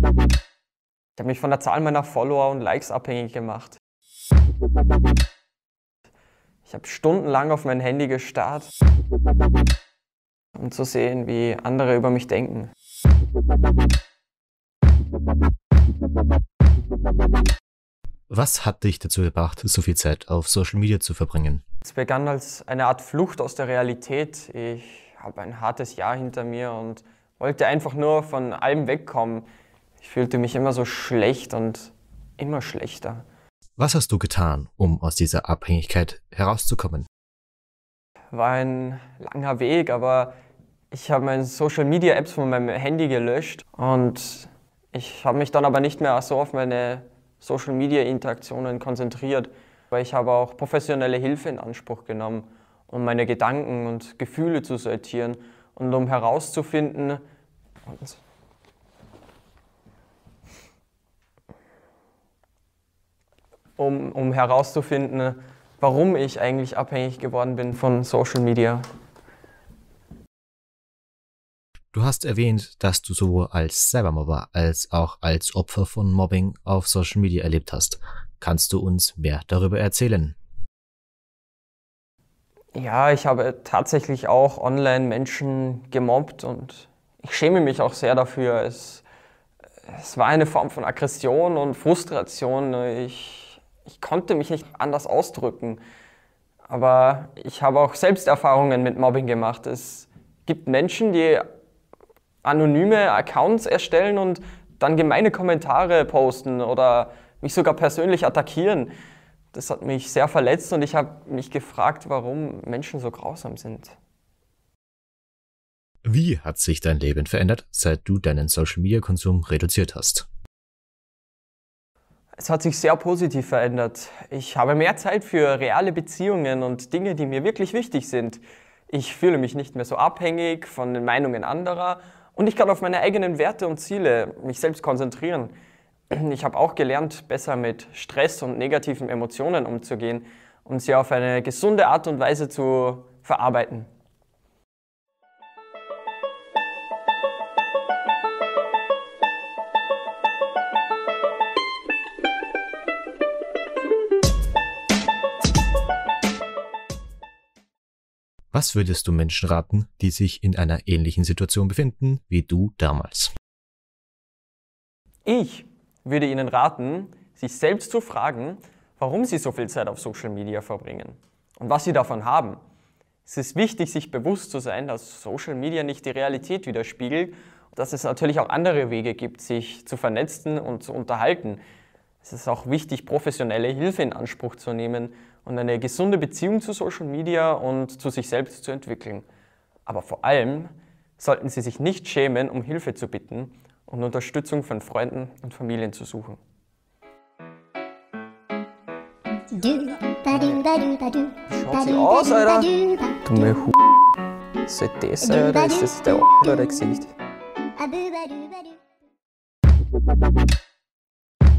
Ich habe mich von der Zahl meiner Follower und Likes abhängig gemacht. Ich habe stundenlang auf mein Handy gestarrt, um zu sehen, wie andere über mich denken. Was hat dich dazu gebracht, so viel Zeit auf Social Media zu verbringen? Es begann als eine Art Flucht aus der Realität. Ich habe ein hartes Jahr hinter mir und wollte einfach nur von allem wegkommen. Ich fühlte mich immer so schlecht und immer schlechter. Was hast du getan, um aus dieser Abhängigkeit herauszukommen? War ein langer Weg, aber ich habe meine Social-Media-Apps von meinem Handy gelöscht. Und ich habe mich dann aber nicht mehr so auf meine Social-Media-Interaktionen konzentriert. Weil ich habe auch professionelle Hilfe in Anspruch genommen, um meine Gedanken und Gefühle zu sortieren und um herauszufinden, herauszufinden, warum ich eigentlich abhängig geworden bin von Social Media. Du hast erwähnt, dass du sowohl als Cybermobber als auch als Opfer von Mobbing auf Social Media erlebt hast. Kannst du uns mehr darüber erzählen? Ja, ich habe tatsächlich auch online Menschen gemobbt und ich schäme mich auch sehr dafür. Es war eine Form von Aggression und Frustration. Ich konnte mich nicht anders ausdrücken, aber ich habe auch selbst Erfahrungen mit Mobbing gemacht. Es gibt Menschen, die anonyme Accounts erstellen und dann gemeine Kommentare posten oder mich sogar persönlich attackieren. Das hat mich sehr verletzt und ich habe mich gefragt, warum Menschen so grausam sind. Wie hat sich dein Leben verändert, seit du deinen Social-Media-Konsum reduziert hast? Es hat sich sehr positiv verändert. Ich habe mehr Zeit für reale Beziehungen und Dinge, die mir wirklich wichtig sind. Ich fühle mich nicht mehr so abhängig von den Meinungen anderer und ich kann auf meine eigenen Werte und Ziele mich selbst konzentrieren. Ich habe auch gelernt, besser mit Stress und negativen Emotionen umzugehen und sie auf eine gesunde Art und Weise zu verarbeiten. Was würdest du Menschen raten, die sich in einer ähnlichen Situation befinden wie du damals? Ich würde ihnen raten, sich selbst zu fragen, warum sie so viel Zeit auf Social Media verbringen und was sie davon haben. Es ist wichtig, sich bewusst zu sein, dass Social Media nicht die Realität widerspiegelt und dass es natürlich auch andere Wege gibt, sich zu vernetzen und zu unterhalten. Es ist auch wichtig, professionelle Hilfe in Anspruch zu nehmen und eine gesunde Beziehung zu Social Media und zu sich selbst zu entwickeln. Aber vor allem sollten Sie sich nicht schämen, um Hilfe zu bitten und Unterstützung von Freunden und Familien zu suchen. Wie schaut sie aus, Alter? Dumme Hu***. Seht das, Alter? Ist das der oder Gesicht?